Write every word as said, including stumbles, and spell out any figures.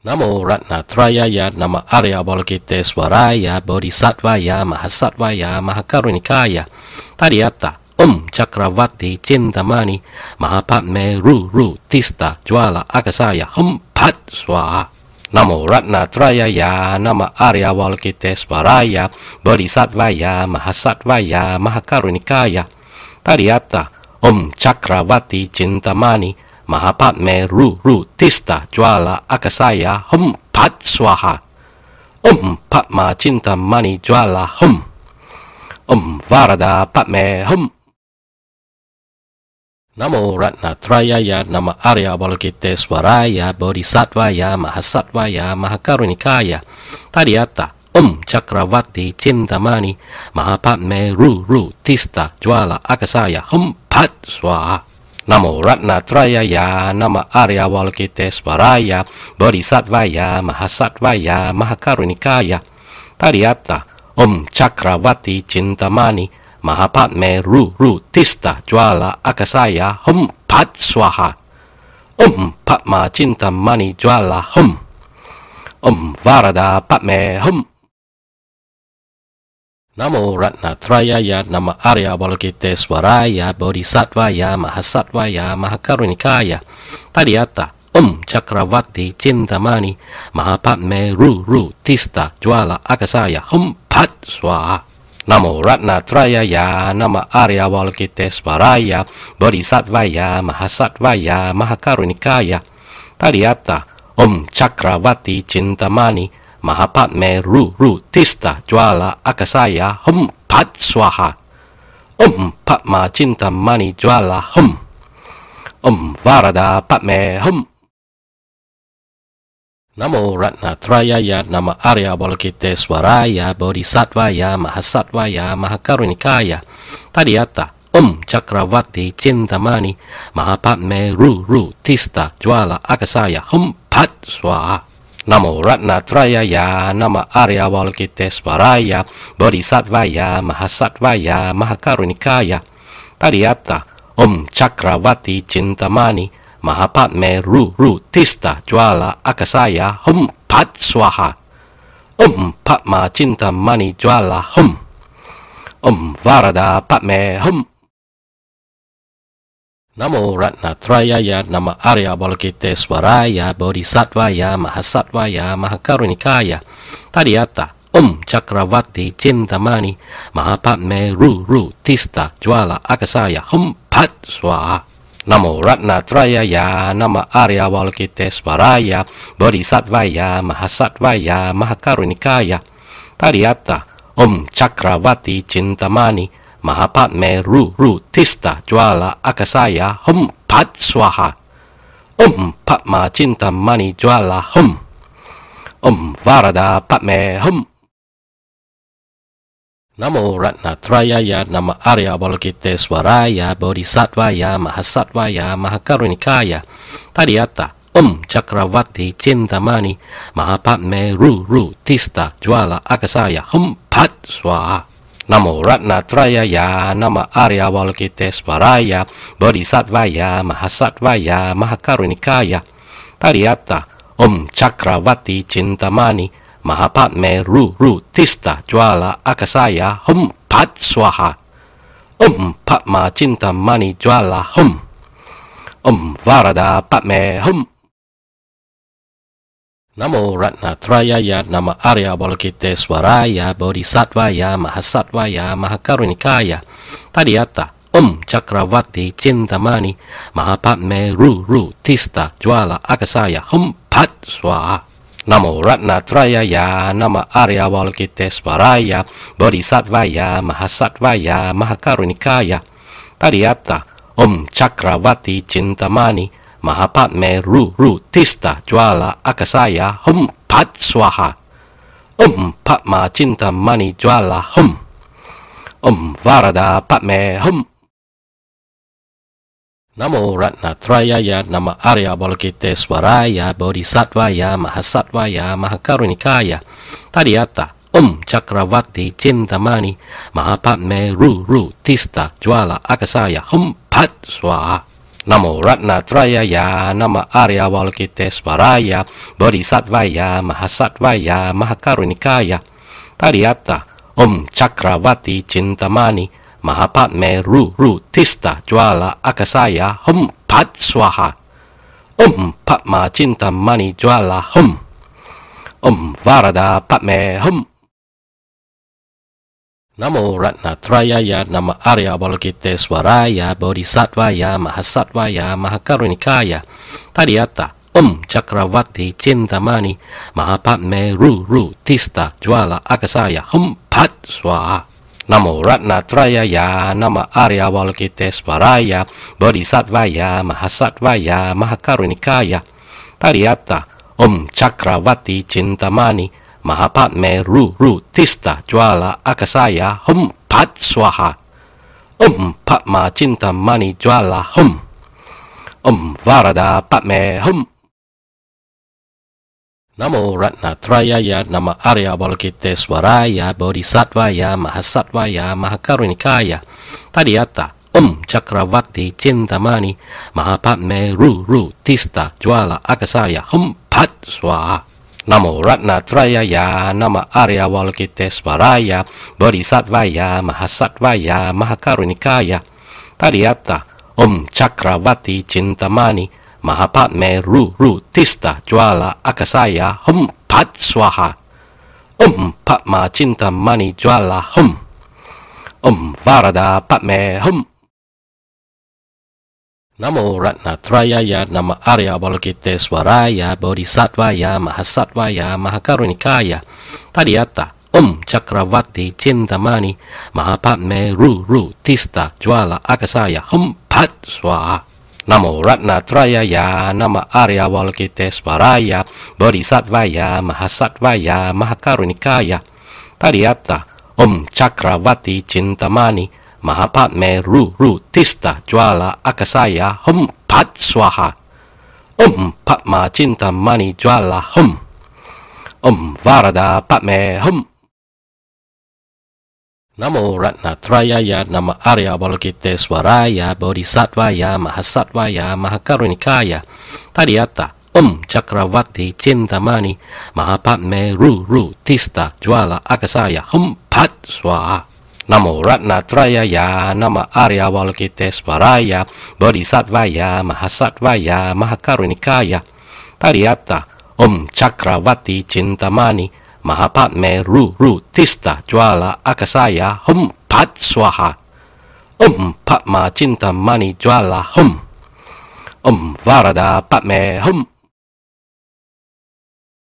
Namo ratna-trayaya, Namo arya-valokite-svaraya, bodhi-satvaya, maha-satvaya, maha-karunikaya, tadyatha, um, cakravartin, cintamani, maha-padme, ruru, tistha, jvala, akarsaya, hum, phat, svaha. Namo ratna-trayaya, Namo arya-valokite-svaraya, bodhi-satvaya, maha-satvaya, maha-karunikaya, tadyatha, um, cakravartin, cintamani, maha-padme, ruru, tistha, jvala, akarsaya, hum, phat, svaha. Um, Padma, Cintamani, jvala, hum. Um, Varada, Padme, hum. Namo ratna-trayaya, Namo arya-valokite-svaraya, bodhi-satvaya, maha-satvaya, maha-karunikaya, tadyatha, um, cakravartin, cintamani, maha-padme, ruru, tistha, jvala, akarsaya, hum, phat, svaha. Namo ratna-trayaya, Namo arya-valokite-svaraya, bodhi-satvaya, maha-satvaya, maha-karunikaya, tadyatha, um, cakravartin, cintamani, maha-padme, ruru, tistha, jvala, akarsaya, hum, phat, svaha. Um, Padma, Cintamani, jvala, hum. Um, Varada, Padme, hum. Namo ratna-trayaya, Namo arya-valokite-svaraya, bodhi-satvaya, maha-satvaya, maha-karunikaya, tadyatha, um, cakravartin, cintamani, maha-padme, ruru, tistha, jvala, akarsaya, hum, phat, svaha. Namo ratna-trayaya, Namo arya-valokite-svaraya, bodhi-satvaya, maha-satvaya, maha-karunikaya, tadyatha, um, cakravartin, cintamani, maha-padme, ruru, tistha, jvala, akarsaya, hum, phat, svaha. Um, Padma, Cintamani, jvala, hum. Um, Varada, Padme, hum. Namo ratna-trayaya, Namo arya-valokite-svaraya, bodhi-satvaya, maha-satvaya, maha-karunikaya, tadyatha, um, cakravartin, cintamani, maha-padme, ruru, tistha, jvala, akarsaya, hum, phat, svaha. Namo ratna-trayaya, Namo arya-valokite-svaraya, bodhi-satvaya, maha-satvaya, maha-karunikaya, tadyatha, um, cakravartin, cintamani, maha-padme, ruru, tistha, jvala, akarsaya, hum, phat, svaha. Um, Padma, Cintamani, jvala, hum. Um, Varada, Padme, hum. Namo ratna-trayaya, Namo arya-valokite-svaraya, bodhi-satvaya, maha-satvaya, maha-karunikaya, tadyatha, um, cakravartin, cintamani, maha-padme, ruru, tistha, jvala, akarsaya, hum, phat, svaha. Namo ratna-trayaya, Namo arya-valokite-svaraya, bodhi-satvaya, maha-satvaya, maha-karunikaya, tadyatha, um, cakravartin, cintamani, maha-padme, ruru, tistha, jvala, akarsaya, hum, phat, svaha. Um, Padma, Cintamani, jvala, hum. Um, Varada, Padme, hum. Namo ratna-trayaya, Namo arya-valokite-svaraya, bodhi-satvaya, maha-satvaya, maha-karunikaya, tadyatha, um, cakravartin, cintamani, maha-padme, ruru, tistha, jvala, akarsaya, hum, phat, svaha. Namo ratna-trayaya, Namo arya-valokite-svaraya, bodhi-satvaya, maha-satvaya, maha-karunikaya, tadyatha, um, cakravartin, cintamani, maha-padme, ruru, tistha, jvala, akarsaya, hum, phat, svaha. Um, Padma, Cintamani, jvala, hum. Um, Varada, Padme, hum. Namo ratna-trayaya, Namo arya-valokite-svaraya, bodhi-satvaya, maha-satvaya, maha-karunikaya, tadyatha, um, cakravartin, cintamani, maha-padme, ruru, tistha, jvala, akarsaya, hum, phat, svaha. Namo ratna-trayaya, Namo arya-valokite-svaraya, bodhi-satvaya, maha-satvaya, maha-karunikaya, tadyatha, um, cakravartin, cintamani, maha-padme, ruru, tistha, jvala, akarsaya, hum, phat, svaha. Um, Padma, Cintamani, jvala, hum. Um, Varada, Padme, hum. Namo ratna-trayaya, Namo arya-valokite-svaraya, bodhi-satvaya, maha-satvaya, maha-karunikaya, tadyatha, um, cakravartin, cintamani, maha-padme, ruru, tistha, jvala, akarsaya, hum, phat, svaha. Namo ratna-trayaya, Namo arya-valokite-svaraya, bodhi-satvaya, maha-satvaya, maha-karunikaya, tadyatha, om cakravartin cintamani, maha-padme, ruru, tistha, jvala, akarsaya, hum phat, svaha, om Padma cintamani, jvala, hum, om Varada, Padme, hum. Namo ratna-trayaya, Namo arya-valokite-svaraya, bodhi-satvaya, maha-satvaya, maha-karunikaya, tadyatha, om cakravartin cintamani, maha-padme, ruru, tistha, jvala, akarsaya, hum phat, svaha. Namo ratna-trayaya, Namo arya-valokite-svaraya, bodhi-satvaya, maha-satvaya, maha-karunikaya, tadyatha, om cakravartin cintamani, maha-padme, ruru, tistha, jvala, akarsaya, hum phat, svaha, om Padma cintamani, jvala, hum, om Varada, Padme, hum. Namo ratna-trayaya, Namo arya-valokite-svaraya, bodhi-satvaya, maha-satvaya, maha-karunikaya, tadyatha, om cakravartin cintamani, maha-padme, ruru, tistha, jvala, akarsaya, hum phat, svaha. Namo ratna-trayaya, Namo arya-valokite-svaraya, bodhi-satvaya, maha-satvaya, maha-karunikaya, tadyatha, om cakravartin cintamani, maha-padme, ruru, tistha, jvala, akarsaya, hum phat, svaha, om Padma cintamani, jvala, hum, om Varada, Padme, hum. Namo ratna-trayaya, Namo arya-valokite-svaraya, bodhi-satvaya, maha-satvaya, maha-karunikaya, tadyatha, om cakravartin cintamani, maha-padme, ruru, tistha, jvala, akarsaya, hum phat, svaha. Namo ratna-trayaya, Namo arya-valokite-svaraya, bodhi-satvaya, maha-satvaya, maha-karunikaya, tadyatha, om cakravartin cintamani, maha-padme, ruru, tistha, jvala, akarsaya, hum phat, svaha, om Padma cintamani, jvala, hum, om Varada, Padme, hum. Namo ratna-trayaya, Namo arya-valokite-svaraya, bodhi-satvaya, maha-satvaya, maha-karunikaya, tadyatha, om cakravartin cintamani, maha-padme, ruru, tistha, jvala, akarsaya, hum phat, svaha. Namo ratna-trayaya, Namo arya-valokite-svaraya, bodhi-satvaya, maha-satvaya, maha-karunikaya, tadyatha, om cakravartin cintamani, maha-padme, ruru, tistha, jvala, akarsaya, hum phat, svaha, om Padma cintamani, jvala, hum, om Varada, Padme, hum.